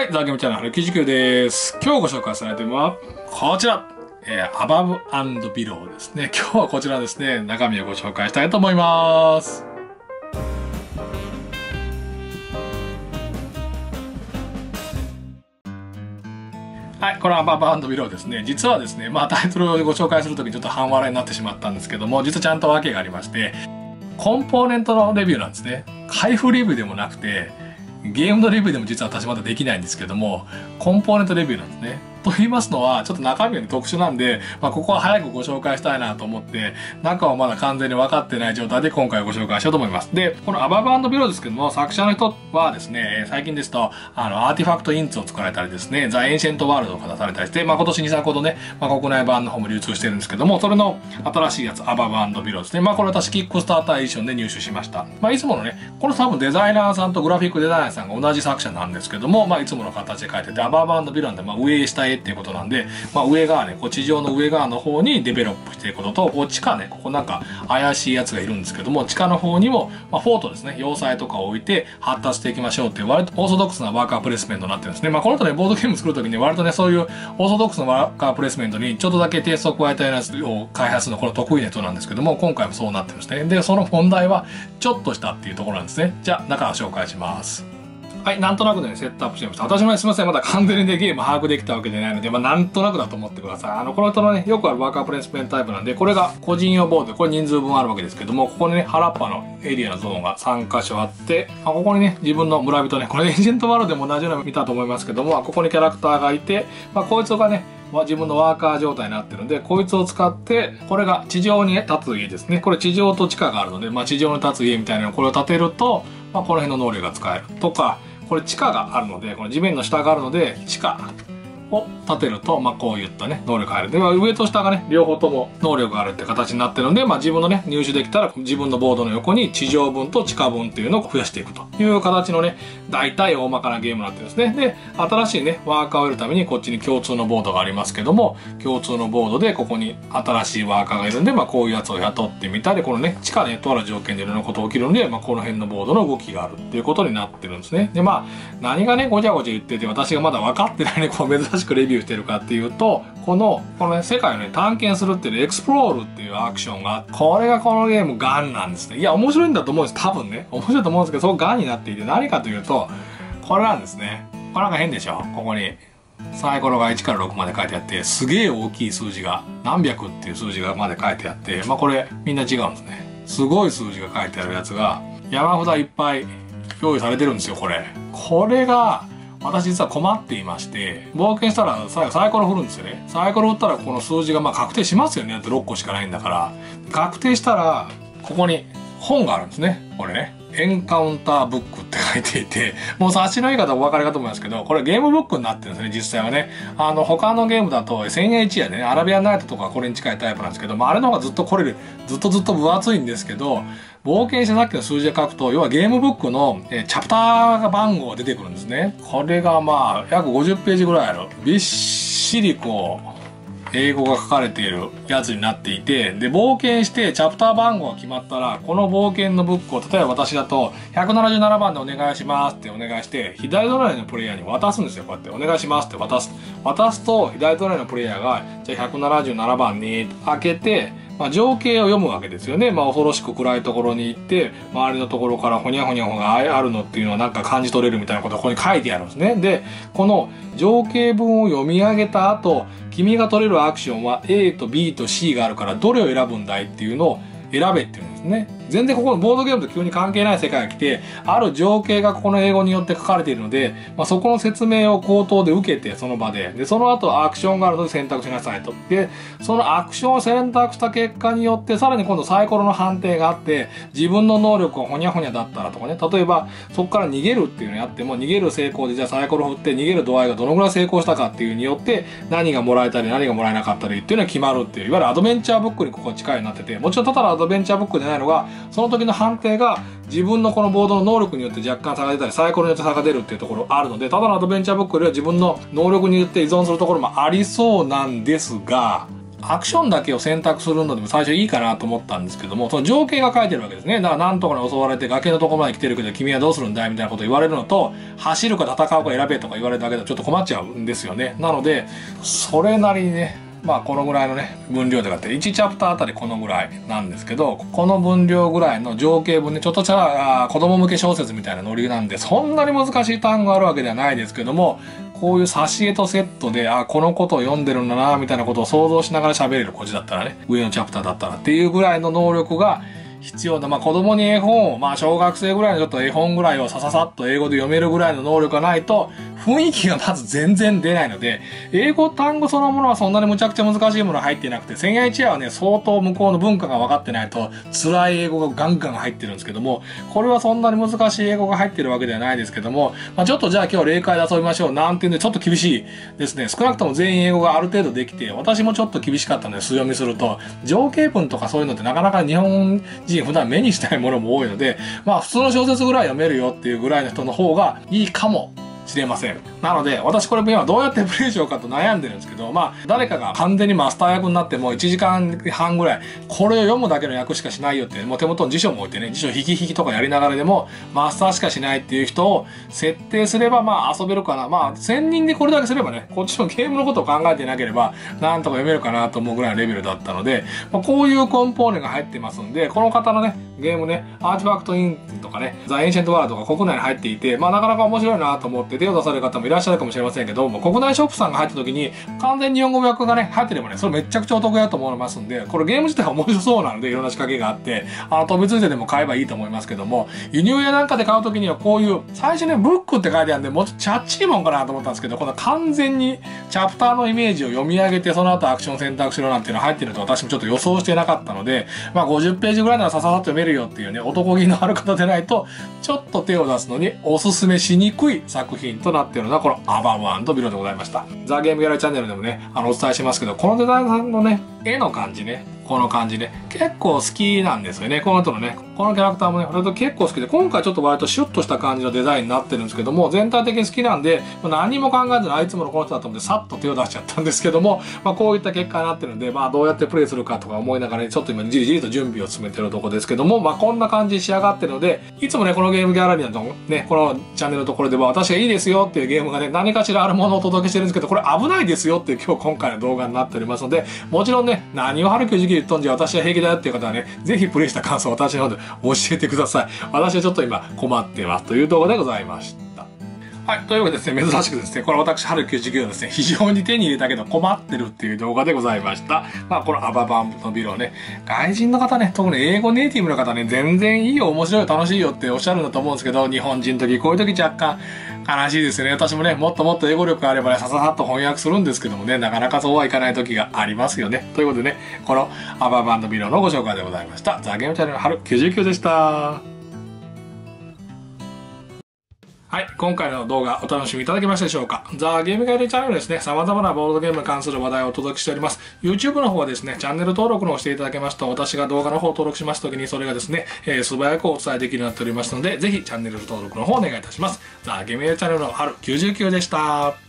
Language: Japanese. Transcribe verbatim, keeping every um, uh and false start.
はい、ザ・ゲームチャンネルはるきゅうじゅうきゅうです。今日ご紹介されているのは、こちら、えー、アバブ&ビローですね。今日はこちらですね、中身をご紹介したいと思います。はい、これはアバブ&ビローですね。実はですね、まあタイトルをご紹介するときちょっと半笑いになってしまったんですけども、実はちゃんと訳がありまして、コンポーネントのレビューなんですね。開封レビューでもなくて、ゲームのレビューでも実は私まだできないんですけども、コンポーネントレビューなんですね。と言いますのは、ちょっと中身が特殊なんで、まあ、ここは早くご紹介したいなと思って、中はまだ完全に分かってない状態で今回ご紹介しようと思います。で、このアバブ&ビローですけども、作者の人はですね、最近ですと、あの、アーティファクトインツを作られたりですね、ザ・エンシェントワールドを出されたりして、まあ、今年にさくほどね、まあ、国内版の方も流通してるんですけども、それの新しいやつ、アバブ&ビローですね。まあ、これ私、キックスターターエディションで入手しました。まあ、いつものね、この多分デザイナーさんとグラフィックデザイナーさんが同じ作者なんですけども、まあ、いつもの形で書いてて、アバブ&ビローなんで、まあ、上下へっていうことなんで、まあ、上側ね、こう地上の上側の方にデベロップしていくことと、こう地下ね、ここなんか怪しいやつがいるんですけども、地下の方にも、まあ、フォートですね、要塞とかを置いて発達していきましょうっていう割とオーソドックスなワーカープレイスメントになってるんですね。まあ、この後ね、ボードゲーム作るときに割とね、そういうオーソドックスなワーカープレイスメントにちょっとだけテイストを加えたようなやつを開発するのこの得意な人なんですけども、今回もそうなってるんですね。で、その問題はちょっとしたっていうところなんですね。じゃあ、中を紹介します。はい、なんとなくね、セットアップしてました。私もね、すみません、まだ完全にね、ゲーム把握できたわけじゃないので、まあ、なんとなくだと思ってください。あの、この人のね、よくあるワーカープレイスメントタイプなんで、これが個人用ボード、これ人数分あるわけですけども、ここにね、原っぱのエリアのゾーンがさんかしょあって、まあ、ここにね、自分の村人ね、これエンジェントワールドでも同じような見たと思いますけども、ここにキャラクターがいて、まあ、こいつがね、まあ自分のワーカー状態になってるんで、こいつを使って、これが地上に立つ家ですね。これ地上と地下があるので、まあ地上に立つ家みたいなのをこれを建てると、まあこの辺の能力が使えるとか、これ地下があるので、この地面の下があるので、地下を立てると、まあこういったね、能力がある。で、まあ、上と下がね、両方とも能力があるって形になってるので、まあ自分のね、入手できたら自分のボードの横に地上分と地下分っていうのを増やしていくという形のね、大体大まかなゲームになってるんですね。で、新しいね、ワーカーを得るためにこっちに共通のボードがありますけども、共通のボードでここに新しいワーカーがいるんで、まあこういうやつを雇ってみたり、このね、地下ね、とある条件でいろんなことが起きるので、まあこの辺のボードの動きがあるっていうことになってるんですね。で、まあ何がね、ごちゃごちゃ言ってて私がまだ分かってないね、こう珍しいしくレビューしてるかっていうと、このこのね、世界をね、探検するっていうエクスプロールっていうアクションが、これがこのゲームガンなんですね。いや、面白いんだと思うんです。多分ね、面白いと思うんですけど、そこガンになっていて、何かというとこれなんですね。これなんか変でしょ。ここにサイコロがいちからろくまで書いてあって、すげえ大きい数字が何百っていう数字がまで書いてあって、まあこれみんな違うんですね。すごい数字が書いてあるやつが山札いっぱい用意されてるんですよ。これこれが私実は困っていまして、冒険したら最後サイコロ振るんですよね。サイコロ振ったらこの数字がまあ確定しますよね。だってろっこしかないんだから。確定したら、ここに本があるんですね。これね。エンカウンターブックって書いていて、もう察しのいい方はお分かりかと思いますけど、これゲームブックになってるんですね、実際はね。あの、他のゲームだと、千円一夜でね、アラビアンナイトとかこれに近いタイプなんですけど、まあ、あれの方がずっとこれる、ずっとずっと分厚いんですけど、冒険してさっきの数字で書くと、要はゲームブックのチャプター番号が出てくるんですね。これがまあ、約ごじゅっページぐらいある。びっしりこう、英語が書かれているやつになっていて、で、冒険してチャプター番号が決まったら、この冒険のブックを、例えば私だと、ひゃくななじゅうななばんでお願いしますってお願いして、左隣のプレイヤーに渡すんですよ。こうやって、お願いしますって渡す。渡すと、左隣のプレイヤーが、じゃあひゃくななじゅうななばんに開けて、まあ、情景を読むわけですよね。まあ、恐ろしく暗いところに行って、周りのところからほにゃほにゃほがあるのっていうのはなんか感じ取れるみたいなことをここに書いてあるんですね。で、この情景文を読み上げた後、君が取れるアクションは エー と ビー と シー があるから、どれを選ぶんだいっていうのを選べっていうんですね。全然ここのボードゲームと急に関係ない世界が来て、ある情景がここの英語によって書かれているので、まあ、そこの説明を口頭で受けて、その場で。で、その後アクションがあるので選択しなさいと。で、そのアクションを選択した結果によって、さらに今度サイコロの判定があって、自分の能力がほにゃほにゃだったらとかね、例えばそこから逃げるっていうのをやっても、逃げる成功で、じゃあサイコロ振って逃げる度合いがどのぐらい成功したかっていうによって、何がもらえたり何がもらえなかったりっていうのが決まるっていう、いわゆるアドベンチャーブックにここ近いようになってて、もちろんただのアドベンチャーブックじゃないのが、その時の判定が自分のこのボードの能力によって若干差が出たり、サイコロによって差が出るっていうところあるので、ただのアドベンチャーブックよりは自分の能力によって依存するところもありそうなんですが、アクションだけを選択するのでも最初いいかなと思ったんですけども、その情景が書いてるわけですね。だからなんとかに襲われて崖のとこまで来てるけど君はどうするんだいみたいなこと言われるのと、走るか戦うか選べとか言われるだけだとちょっと困っちゃうんですよね。なのでそれなりにね、まあこのぐらいのね分量とかっていちチャプターあたりこのぐらいなんですけど、この分量ぐらいの情景文ね、ちょっとした子供向け小説みたいなノリなんで、そんなに難しい単語あるわけではないですけども、こういう挿絵とセットで、あ、このことを読んでるんだなみたいなことを想像しながら喋れる、こっちだったらね、上のチャプターだったらっていうぐらいの能力が必要な、まあ子供に絵本を、まあ小学生ぐらいのちょっと絵本ぐらいをさささっと英語で読めるぐらいの能力がないと、雰囲気がまず全然出ないので、英語単語そのものはそんなにむちゃくちゃ難しいもの入っていなくて、千夜一夜はね、相当向こうの文化が分かってないと、辛い英語がガンガン入ってるんですけども、これはそんなに難しい英語が入ってるわけではないですけども、まあちょっとじゃあ今日例会で遊びましょうなんていうんで、ちょっと厳しいですね。少なくとも全員英語がある程度できて、私もちょっと厳しかったので、素読みすると、情景文とかそういうのってなかなか日本人普段目にしないものも多いので、まあ普通の小説ぐらい読めるよっていうぐらいの人の方がいいかもしれません。なので私これ今どうやってプレイしようかと悩んでるんですけど、まあ誰かが完全にマスター役になってもういちじかんはんぐらいこれを読むだけの役しかしないよって、もう手元に辞書も置いてね、辞書引き引きとかやりながらでもマスターしかしないっていう人を設定すればまあ遊べるかな、まあ専任でこれだけすればね、こっちのゲームのことを考えていなければなんとか読めるかなと思うぐらいのレベルだったので、まあ、こういうコンポーネが入ってますんで、この方のねゲームね、アーティファクトインとかね、ザ・エンシェント・ワールドが国内に入っていて、まあなかなか面白いなと思って手を出される方もいらっしゃるかもしれませんけども、国内ショップさんが入った時に完全に日本語訳がね入ってればね、それめちゃくちゃお得だと思いますんで、これゲーム自体は面白そうなので、いろんな仕掛けがあって、あの飛びついてでも買えばいいと思いますけども、輸入屋なんかで買う時にはこういう最初ねブックって書いてあるんで、もうちょっとチャッチーもんかなと思ったんですけど、この完全にチャプターのイメージを読み上げてその後アクション選択しろなんていうの入ってると私もちょっと予想してなかったので、まあごじゅっページぐらいならさささっと読めるよっていうね、男気のある方でないとちょっと手を出すのにおすすめしにくい作品となっているのがこのアバンワンとビロでございました。ザ・ゲームギャラリーチャンネルでもね、あのお伝えしますけど、このデザイナーさんのね絵の感じね、この感じね結構好きなんですよね。この人のねこのキャラクターもね割と結構好きで、今回ちょっと割とシュッとした感じのデザインになってるんですけども、全体的に好きなんで何も考えずにあいつものこの人だと思ってさっと手を出しちゃったんですけども、まあ、こういった結果になってるんで、まあどうやってプレイするかとか思いながら、ね、ちょっと今じりじりと準備を進めてるとこですけども、まあこんな感じに仕上がってるので、いつもねこのゲームギャラリーのねこのチャンネルのところでは私がいいですよっていうゲームがね何かしらあるものをお届けしてるんですけど、これ危ないですよっていう今日今回の動画になっておりますので、もちろんね何をはるきゅうじき言っとんじゃ私は平気だよっていう方はね、ぜひプレイした感想を私の方で教えてください。私はちょっと今困ってますという動画でございました。はい、というわけでですね、珍しくですね、これ私、春きゅうじゅうきゅうのですね、非常に手に入れたけど困ってるっていう動画でございました。まあ、このアババンのビロね、外人の方ね、特に英語ネイティブの方ね、全然いいよ、面白いよ、楽しいよっておっしゃるんだと思うんですけど、日本人の時、こういう時若干、悲しいですね。私もね、もっともっと英語力があればね、さささっと翻訳するんですけどもね、なかなかそうはいかない時がありますよね。ということでね、このアババンのビロのご紹介でございました。ザ・ゲームチャンネルの春きゅうじゅうきゅうでした。はい、今回の動画お楽しみいただけましたでしょうか。ザ・ゲームギャラリーチャンネルですね、様々なボードゲームに関する話題をお届けしております。YouTube の方はですね、チャンネル登録の方をしていただけますと、私が動画の方を登録しますときにそれがですね、えー、素早くお伝えできるようになっておりますので、ぜひチャンネル登録の方をお願いいたします。ザ・ゲームギャラリーチャンネルの春きゅうじゅうきゅうでした。